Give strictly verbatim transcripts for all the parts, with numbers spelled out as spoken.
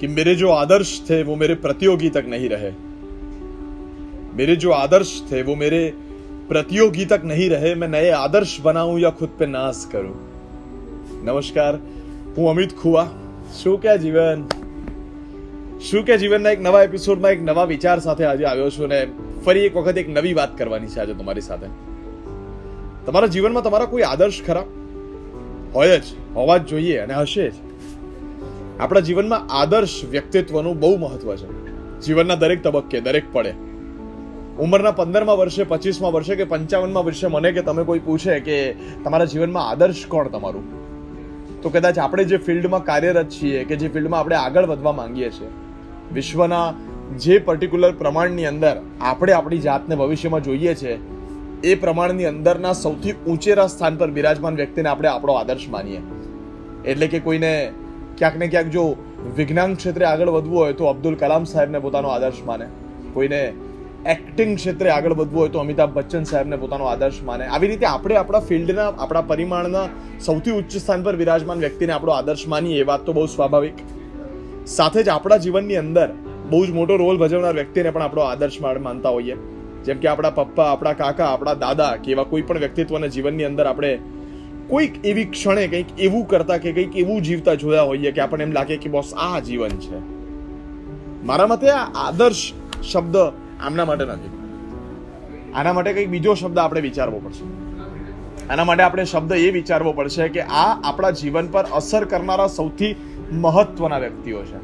कि मेरे जो आदर्श थे वो मेरे प्रतियोगी तक नहीं रहे, मेरे जो आदर्श थे वो मेरे प्रतियोगी तक नहीं रहे। मैं नए आदर्श बनाऊं या खुद पे नाज करूं। नमस्कार, हूं अमित खुवा, शू के जीवन। शू के जीवनના એક નવા એપિસોડમાં એક નવા વિચાર સાથે આજે આવ્યો છું ને ફરી એક વખત એક નવી વાત કરવાની છે આજે તમારી સાથે। તમારા જીવનમાં તમારા કોઈ આદર્શ ખરા હોય જ, હોવા જ જોઈએ અને હશે જ। આપણા જીવનમાં આદર્શ વ્યક્તિત્વનું બહુ મહત્વ છે। જીવનના દરેક તબક્કે, દરેક પડે, ઉંમરના પંદરમાં વર્ષે, પચીસમાં વર્ષે કે પંચાવનમાં વર્ષે મને કે તમે કોઈ પૂછે કે તમારા જીવનમાં આદર્શ કોણ તમારું, તો કદાચ આપણે જે ફિલ્ડમાં કાર્યરત છીએ કે જે ફિલ્ડમાં આપણે આગળ વધવા માંગીએ છીએ, વિશ્વના જે પર્ટિક્યુલર પ્રમાણની અંદર આપણે આપણી જાતને ભવિષ્યમાં જોઈએ છે, એ પ્રમાણની અંદરના સૌથી ઊંચેરા સ્થાન પર બિરાજમાન વ્યક્તિને આપણે આપણો આદર્શ માનીએ। એટલે કે કોઈને ક્યાંક ને ક્યાંક जो विज्ञान क्षेत्रे आगळ वधवुं होय तो अब्दुल कलाम साहेबने पोतानो आदर्श माने, कोईने एक्टिंग क्षेत्रे आगळ वधवुं होय तो अमिताभ बच्चन साहेबने पोतानो आदर्श माने। આવી રીતે આપણે આપણા ફિલ્ડના, આપણા પરિમાણના સૌથી ઉચ્ચ સ્થાન પર વિરાજમાન વ્યક્તિને આપણો આદર્શ માની, એ વાત તો બહુ સ્વાભાવિક। સાથે જ આપણા જીવનની અંદર બહુ જ મોટો રોલ ભજવનાર વ્યક્તિને પણ આપણો આદર્શ માનતા હોઈએ, જેમ કે આપણા પપ્પા, આપણા કાકા, આપણા દાદા કે એવા કોઈ પણ વ્યક્તિત્વને જીવનની અંદર આપણે કોઈક એવી ક્ષણે કંઈક એવું કરતા કે કંઈક એવું જીવતા જોયા હોઈએ કે આપણને એમ લાગે કે બસ આ જીવન છે। મારા મતે આ આદર્શ શબ્દ આમના માટે નથી, આના માટે કંઈક બીજો શબ્દ આપણે વિચારવો પડશે। આના માટે આપણે શબ્દ એ વિચારવો પડશે કે આ આપણા જીવન પર અસર કરનારા સૌથી મહત્વના વ્યક્તિઓ છે।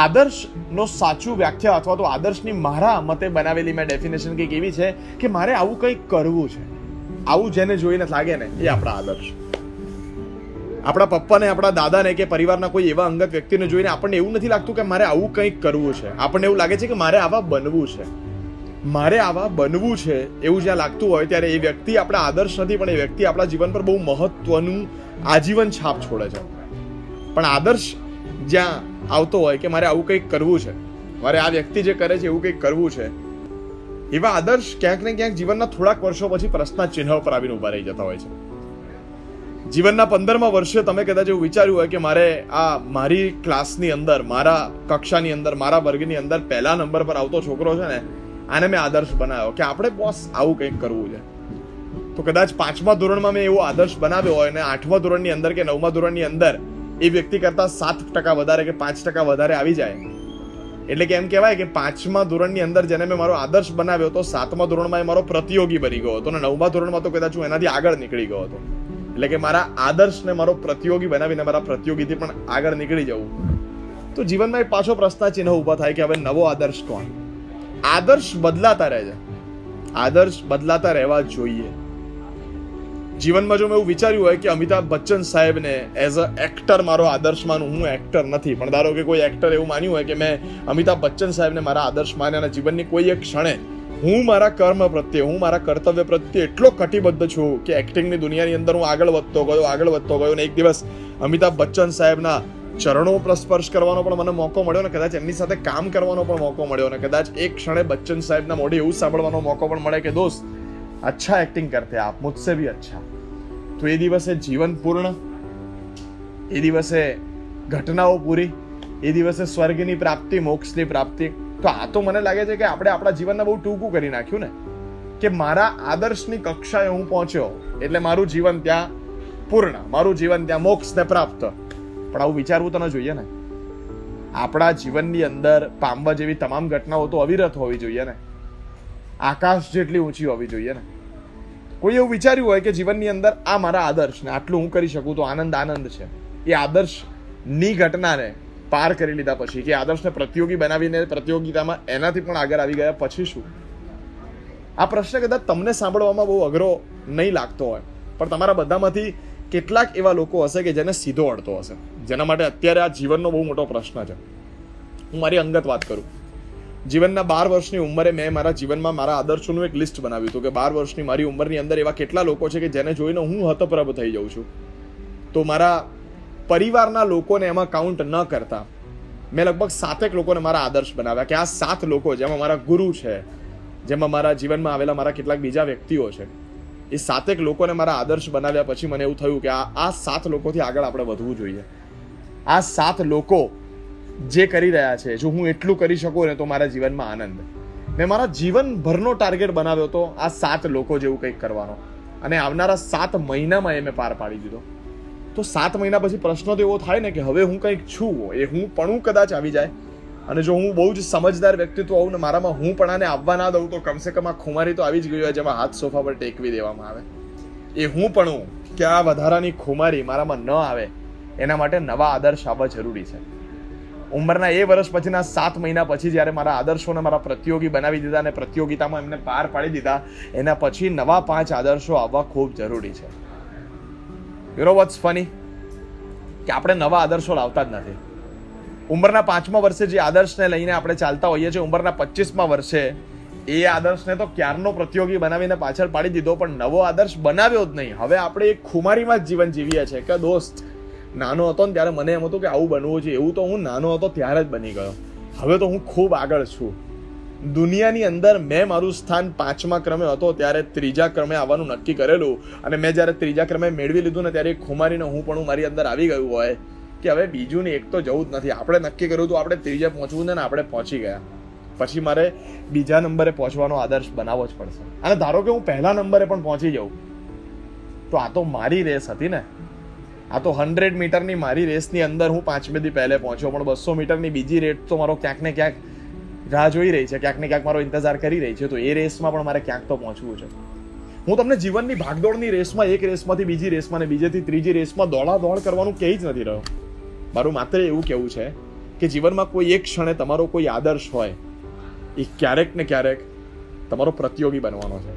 આદર્શનો સાચું વ્યાખ્યા અથવા તો આદર્શની મારા મતે બનાવેલી મેં ડેફિનેશન કંઈક એવી છે કે મારે આવું કંઈક કરવું છે, આવું જેને જોઈને લાગે ને એ આપણા આદર્શ। આપણા પપ્પાને, આપણા દાદાને કે પરિવારના કોઈ એવા અંગત વ્યક્તિને જોઈને આપણને એવું નથી લાગતું કે મારે આવું કંઈક કરવું છે, આપણને એવું લાગે છે કે મારે આવા બનવું છે, મારે આવા બનવું છે। એવું જ્યાં લાગતું હોય ત્યારે એ વ્યક્તિ આપણા આદર્શ નથી, પણ એ વ્યક્તિ આપણા જીવન પર બહુ મહત્વનું આજીવન છાપ છોડે છે। પણ આદર્શ જ્યાં આવતો હોય કે મારે આવું કંઈક કરવું છે, મારે આ વ્યક્તિ જે કરે છે એવું કંઈક કરવું છે, એવા આદર્શ ક્યાંક ને ક્યાંક જીવનના થોડાક વર્ષો પછી પ્રશ્ન ચિહ્ન ઉપર આવીને ઊભા રહી જતા હોય છે। જીવનના પંદરમા વર્ષે તમે કદાચ એવું વિચાર્યું હોય કે મારે આ મારી ક્લાસની અંદર, મારા કક્ષાની અંદર, મારા વર્ગની અંદર પહેલા નંબર પર આવતો છોકરો છે ને આને મેં આદર્શ બનાવ્યો કે આપણે બોસ આવું કંઈક કરવું છે। તો કદાચ પાંચમા ધોરણમાં મેં એવો આદર્શ બનાવ્યો હોય અને આઠમા ધોરણની અંદર કે નવમા ધોરણની અંદર એ વ્યક્તિ કરતાં સાત ટકા વધારે કે પાંચ ટકા વધારે આવી જાય, એટલે કે એમ કહેવાય કે પાંચમા ધોરણની અંદર જેને મેં મારો આદર્શ બનાવ્યો હતો, સાતમા ધોરણમાં એ મારો પ્રતિયોગી બની ગયો હતો અને નવમા ધોરણમાં તો કદાચ હું એનાથી આગળ નીકળી ગયો હતો। એટલે કે મારા આદર્શને મારો પ્રતિયોગી બનાવીને મારા પ્રતિયોગીથી પણ આગળ નીકળી જવું। તો જીવનમાં એક પાછો પ્રશ્ન ચિહ્ન ઊભા થાય કે હવે નવો આદર્શ કોણ? આદર્શ બદલાતા રહે છે, આદર્શ બદલાતા રહેવા જોઈએ। જીવનમાં જો મેં એવું વિચાર્યું હોય કે અમિતાભ બચ્ચન સાહેબને એઝ અ એક્ટર મારો આદર્શ માનું, હું એક્ટર નથી, પણ ધારો કે કોઈ એક્ટર એવું માન્યું હોય કે મેં અમિતાભ બચ્ચન સાહેબને મારા આદર્શ માને અને જીવનની કોઈ એક ક્ષણે હું મારા કર્મ પ્રત્યે, હું મારા કર્તવ્ય પ્રત્યે એટલો કટિબદ્ધ છું કે એક્ટિંગની દુનિયાની અંદર હું આગળ વધતો ગયો, આગળ વધતો ગયો ને એક દિવસ અમિતાભ બચ્ચન સાહેબના ચરણો પર સ્પર્શ કરવાનો પણ મને મોકો મળ્યો ને કદાચ એમની સાથે કામ કરવાનો પણ મોકો મળ્યો ને કદાચ એક ક્ષણે બચ્ચન સાહેબના મોઢે એવું સાંભળવાનો મોકો પણ મળે કે દોસ્ત अच्छा एक्टिंग करते हैं आप, मुझसे भी अच्छा। तो ये दिवसे जीवन पूर्ण, ये दिवसे घटनाओं पूरी, ये दिवसे स्वर्गनी प्राप्ति, मोक्षनी प्राप्ति। तो आ तो मने लागे छे के आपणे आपणा जीवनने बहु टूंकू करी नाख्युं ने के मारा आदर्शनी कक्षाए हूँ पहोंच्यो एटले मारू जीवन त्यां पूर्ण, मारू जीवन त्यां मोक्षने प्राप्त। पण आव विचारवुं तो न जोईए ने। आपणा जीवननी अंदर पामवा जेवी तमाम घटनाओ तो अविरत होवी जोईए ने, आकाश જેટલી ઊંચી હોવી જોઈએ ને। કોઈ એવું વિચાર્યું હોય કે જીવનની અંદર આ મારા આદર્શ ને આટલું હું કરી શકું તો આનંદ આનંદ છે, એ આદર્શની ઘટનાને પાર કરી લીધા પછી કે આદર્શને પ્રતિયોગી બનાવીને પ્રતિયોગિતામાં એનાથી પણ આગળ આવી ગયા પછી શું? આ પ્રશ્ન કદાચ તમને સાંભળવામાં બહુ અઘરો નહીં લાગતો હોય, પણ તમારા બધામાંથી કેટલાક એવા લોકો હશે કે જેને સીધો અડતો હશે, જેના માટે અત્યારે આ જીવનનો બહુ મોટો પ્રશ્ન છે। હું મારી અંગત વાત કરું, જીવનના બાર વર્ષની ઉંમરે મેં મારા જીવનમાં મારા આદર્શોનું એક લિસ્ટ બનાવ્યું હતું કે બાર વર્ષની મારી ઉંમરની અંદર એવા કેટલા લોકો છે કે જેને જોઈને હું હતપ્રભ થઈ જાઉં છું। તો મારા પરિવારના લોકોને એમાં કાઉન્ટ ન કરતા મેં લગભગ સાતેક લોકોને મારા આદર્શ બનાવ્યા કે આ સાત લોકો જેમાં મારા ગુરુ છે, જેમાં મારા જીવનમાં આવેલા મારા કેટલાક બીજા વ્યક્તિઓ છે, એ સાતેક લોકોને મારા આદર્શ બનાવ્યા પછી મને એવું થયું કે આ આ સાત લોકોથી આગળ આપણે વધવું જોઈએ, આ સાત લોકો જે કરી રહ્યા છે, જો હું એટલું કરી શકું ને તો મારા જીવનમાં આનંદ. મેં મારા જીવનભરનો ટાર્ગેટ બનાવ્યો હતો આ સાત લોકો જેવું કંઈક કરવાનો, અને આવનારા સાત મહિનામાં એ મેં પાર પાડી દીધો. તો સાત મહિના પછી પ્રશ્ન તો એવો થાય ને કે હવે હું કંઈક છું, એ હું પણ કદાચ આવી જાય, અને જો હું બહુ જ સમજદાર વ્યક્તિત્વ હોઉં ને મારામાં હું પણ આને આવવા ના દઉં તો કમસે કમ આ ખુમારી તો આવી જ ગઈ હોય જેમાં હાથ સોફા પર ટેકવી દેવામાં આવે. એ હું પણ કે આ વધારાની ખુમારી મારામાં ન આવે એના માટે નવા આદર્શ આવવા જરૂરી છે. ઉંમરના એ વર્ષ પછીના સાત મહિના પછી જ્યારે મારા આદર્શોને મારા પ્રતિયોગી બનાવી દીધા અને પ્રતિયોગિતામાં એમને પાર પાડી દીધા, એના પછી નવા પાંચ આદર્શો આવવા ખૂબ જરૂરી છે. યુ નો વોટ્સ ફની કે આપણે નવા આદર્શો લાવતા જ નથી. ઉંમરના પાંચમા વર્ષે જે આદર્શને લઈને આપણે ચાલતા હોઈએ છીએ, ઉંમરના પચીસમા વર્ષે એ આદર્શને તો ક્યારનો પ્રતિયોગી બનાવીને પાછળ પાડી દીધો, પણ નવો આદર્શ બનાવ્યો જ નહીં. હવે આપણે એક ખુમારીમાં જ જીવન જીવીએ છીએ કે દોસ્ત નાનો હતો ને ત્યારે મને એમ હતું કે આવું બનવું છે, એવું તો હું નાનો હતો ત્યારે જ બની ગયો, હવે તો હું ખૂબ આગળ છું. દુનિયાની અંદર મેં મારું સ્થાન પાંચમા ક્રમે હતો ત્યારે ત્રીજા ક્રમે આવવાનું નક્કી કરેલું, અને મેં જ્યારે ત્રીજા ક્રમે મેળવી લીધું ને ત્યારે ખુમારીને હું પણ મારી અંદર આવી ગયું હોય કે હવે બીજું ને એક તો જવું જ નથી. આપણે નક્કી કર્યું હતું આપણે ત્રીજા પહોંચવું ને આપણે પહોંચી ગયા, પછી મારે બીજા નંબરે પહોંચવાનો આદર્શ બનાવવો જ પડશે. અને ધારો કે હું પહેલા નંબરે પણ પહોંચી જાઉં તો આ તો મારી રેસ હતી ને. આ તો હંડ્રેડ મીટરની મારી રેસની અંદર હું પાંચમેથી પહેલે પહોંચ્યો, પણ બસો મીટરની બીજી રેસ તો મારો ક્યાંક ને ક્યાંક રાહ જોઈ રહી છે, ક્યાંક ને ક્યાંક મારો ઇંતજાર કરી રહી છે, તો એ રેસમાં પણ મારે ક્યાંક તો પહોંચવું છે. હું તમને જીવનની ભાગદોડની રેસમાં એક રેસમાંથી બીજી રેસમાં ને બીજેથી ત્રીજી રેસમાં દોડા દોડ કરવાનું કહી જ નથી રહ્યો. મારું માત્ર એવું કહેવું છે કે જીવનમાં કોઈ એક ક્ષણે તમારો કોઈ આદર્શ હોય એ ક્યારેક ને ક્યારેક તમારો પ્રતિયોગી બનવાનો છે,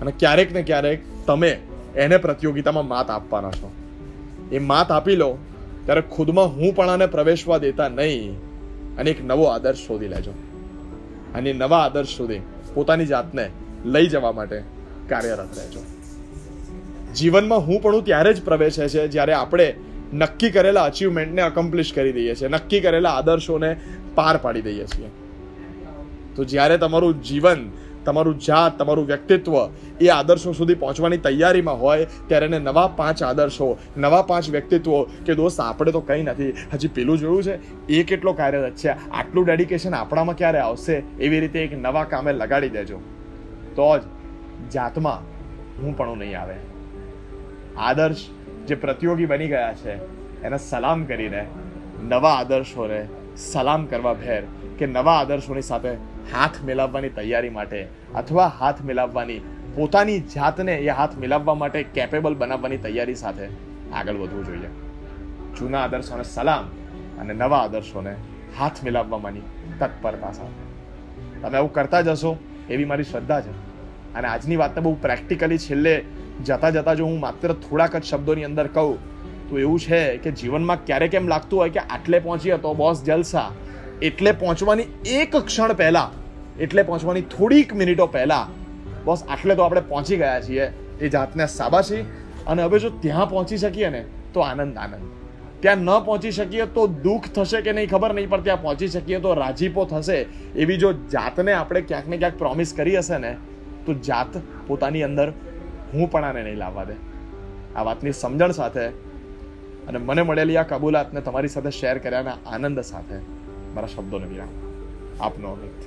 અને ક્યારેક ને ક્યારેક તમે એને પ્રતિયોગિતામાં માત આપવાના છો. એ માત આપી લો ત્યારે ખુદમાં હું પણ આને પ્રવેશવા દેતા નહીં, અને એક નવો આદર્શ શોધી લેજો, અને નવા આદર્શ સુધી પોતાની જાતને લઈ જવા માટે કાર્યરત રહેજો. જીવનમાં હું પણ હું ત્યારે જ પ્રવેશે છે જ્યારે આપણે નક્કી કરેલા અચીવમેન્ટને અકમ્પ્લિશ કરી દઈએ છીએ, નક્કી કરેલા આદર્શોને પાર પાડી દઈએ છીએ. તો જ્યારે તમારું જીવન, તમારું જાત, તમારું વ્યક્તિત્વ એ આદર્શો સુધી પહોંચવાની તૈયારીમાં હોય ત્યારે એને નવા પાંચ આદર્શો, નવા પાંચ વ્યક્તિત્વો કે દોસ્ત આપણે તો કંઈ નથી, હજી પેલું જોયું છે એ કેટલો કાર્યરત છે, આટલું ડેડિકેશન આપણામાં ક્યારે આવશે, એવી રીતે એક નવા કામે લગાડી દેજો. તો જ જાતમાં હું પણ નહીં આવે. આદર્શ જે પ્રતિયોગી બની ગયા છે એને સલામ કરીને નવા આદર્શોને સલામ કરવા ભેર કે નવા આદર્શોની સાથે હાથ મિલાવવાની તૈયારી માટે, અથવા હાથ મિલાવવાની પોતાની જાતને એ હાથ મિલાવવા માટે કેપેબલ બનાવવાની તૈયારી સાથે આગળ વધવું જોઈએ. જૂના આદર્શોને સલામ અને નવા આદર્શોને હાથ મિલાવવાની તત્પરતા સાથે તમે એવું કરતા જશો એવી મારી શ્રદ્ધા છે. અને આજની વાતને બહુ પ્રેક્ટિકલી છેલ્લે જતાં જતાં જો હું માત્ર થોડાક જ શબ્દોની અંદર કહું તો એવું છે કે જીવનમાં ક્યારેક એમ લાગતું હોય કે આટલે પહોંચી હતો બોસ જલસા, એટલે પહોંચવાની એક ક્ષણ પહેલાં, એટલે પહોંચવાની થોડીક મિનિટો પહેલાં બસ આટલે તો આપણે પહોંચી ગયા છીએ એ જાતને શાબાશી, અને હવે જો ત્યાં પહોંચી શકીએ ને તો આનંદ આનંદ, ત્યાં ન પહોંચી શકીએ તો દુઃખ થશે કે નહીં ખબર નહીં, પણ ત્યાં પહોંચી શકીએ તો રાજીપો થશે, એવી જો જાતને આપણે ક્યાંક ને ક્યાંક પ્રોમિસ કરી હશે ને તો જાત પોતાની અંદર હું પણ આને નહીં લાવવા દે. આ વાતની સમજણ સાથે અને મને મળેલી આ કબૂલાતને તમારી સાથે શેર કર્યાના આનંદ સાથે મારા શબ્દોને વિરામ. આપનો અમિત.